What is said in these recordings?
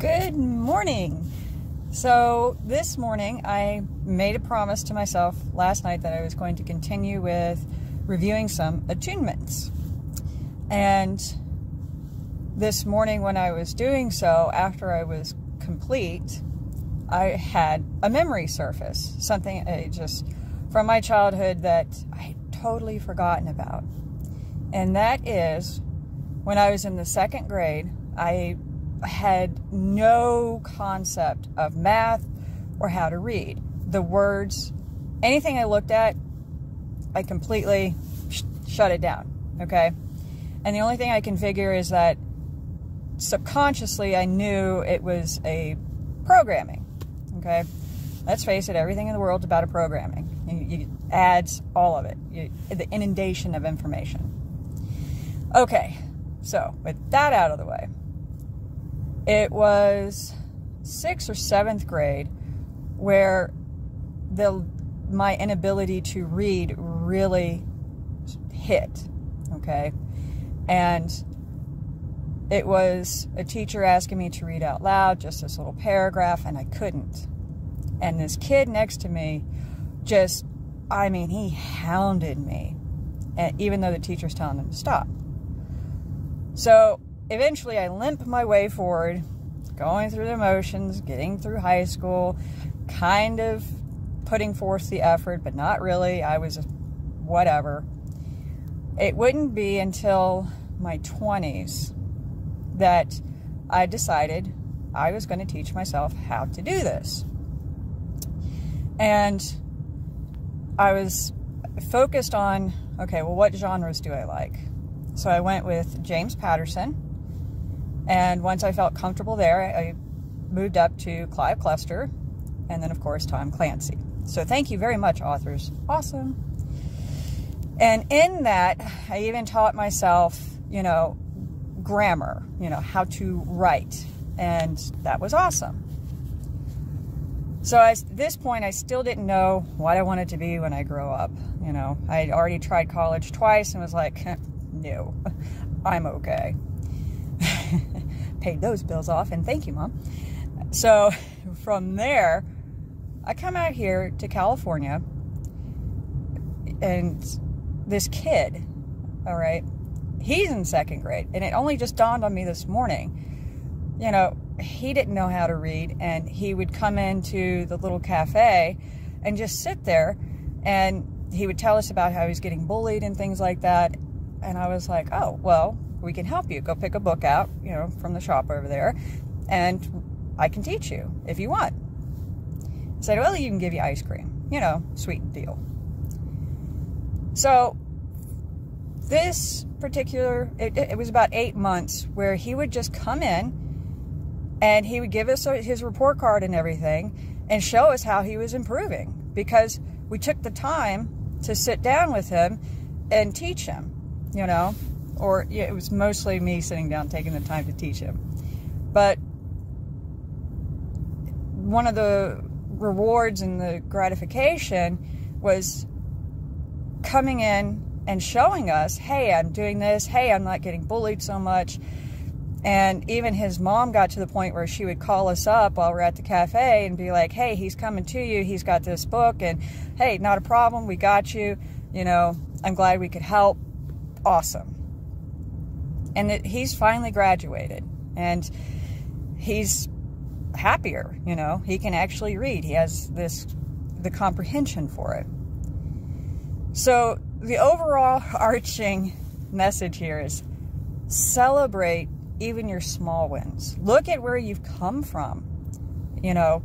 Good morning. So this morning I made a promise to myself last night that I was going to continue with reviewing some attunements. And this morning when I was doing so, after I was complete, I had a memory surface, something just from my childhood that I had totally forgotten about. And that is when I was in the second grade, I had no concept of math or how to read. The words, anything I looked at, I completely shut it down, okay? And the only thing I can figure is that subconsciously I knew it was a programming, okay? Let's face it, everything in the world's about a programming. You adds all of it, the inundation of information. Okay, so with that out of the way, it was 6th or 7th grade where my inability to read really hit, okay? And it was a teacher asking me to read out loud, just this little paragraph, and I couldn't. And this kid next to me just, I mean, he hounded me, and even though the teacher's telling him to stop. So eventually I limp my way forward, going through the motions, getting through high school, kind of putting forth the effort, but not really. I was just whatever. It wouldn't be until my 20s that I decided I was going to teach myself how to do this. And I was focused on, okay, well, what genres do I like? So I went with James Patterson. And once I felt comfortable there, I moved up to Clive Cussler, and then, of course, Tom Clancy. So thank you very much, authors. Awesome. And in that, I even taught myself, you know, grammar, you know, how to write. And that was awesome. So at this point, I still didn't know what I wanted to be when I grew up. You know, I had already tried college twice and was like, no, I'm okay. Paid those bills off, and thank you, Mom. So from there, I come out here to California, and this kid, all right, he's in second grade, and it only just dawned on me this morning. You know, he didn't know how to read, and he would come into the little cafe and just sit there, and he would tell us about how he was getting bullied and things like that, and I was like, oh, well, we can help you. Go pick a book out, you know, from the shop over there, and I can teach you if you want. I said, well, you can give you ice cream, you know, sweet deal. So this particular, it was about 8 months where he would just come in and he would give us his report card and everything and show us how he was improving, because we took the time to sit down with him and teach him, you know. Or it was mostly me sitting down, taking the time to teach him. But one of the rewards and the gratification was coming in and showing us, hey, I'm doing this. Hey, I'm not getting bullied so much. And even his mom got to the point where she would call us up while we're at the cafe and be like, hey, he's coming to you. He's got this book. And hey, not a problem. We got you. You know, I'm glad we could help. Awesome. And he's finally graduated, and he's happier, you know. He can actually read. He has the comprehension for it. So the overall arching message here is celebrate even your small wins. Look at where you've come from, you know.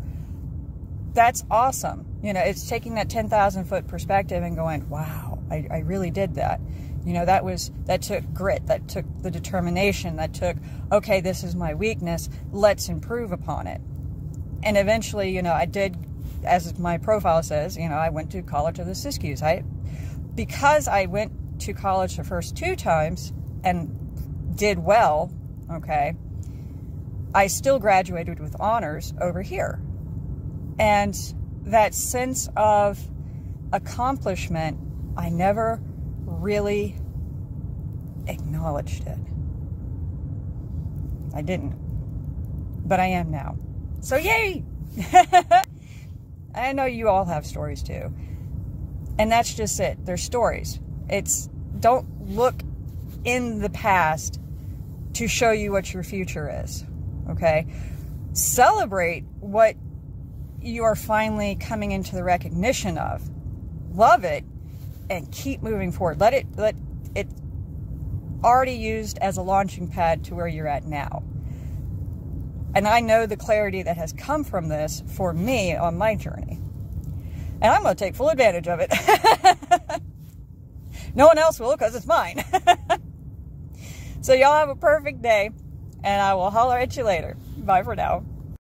That's awesome. You know, it's taking that 10,000-foot perspective and going, wow, I really did that. You know, that took grit, that took the determination, that took, okay, this is my weakness, let's improve upon it. And eventually, you know, I did, as my profile says, you know, I went to College of the Siskiyous. Because I went to college the first 2 times and did well, okay, I still graduated with honors over here. And that sense of accomplishment, I never really acknowledged it. I didn't. but I am now. So yay! I know you all have stories too. And that's just it. They're stories. It's, don't look in the past to show you what your future is, okay? Celebrate what you are finally coming into the recognition of. Love it and keep moving forward. Let it already used as a launching pad to where you're at now. And I know the clarity that has come from this for me on my journey. And I'm going to take full advantage of it. No one else will, because it's mine. So y'all have a perfect day, and I will holler at you later. Bye for now.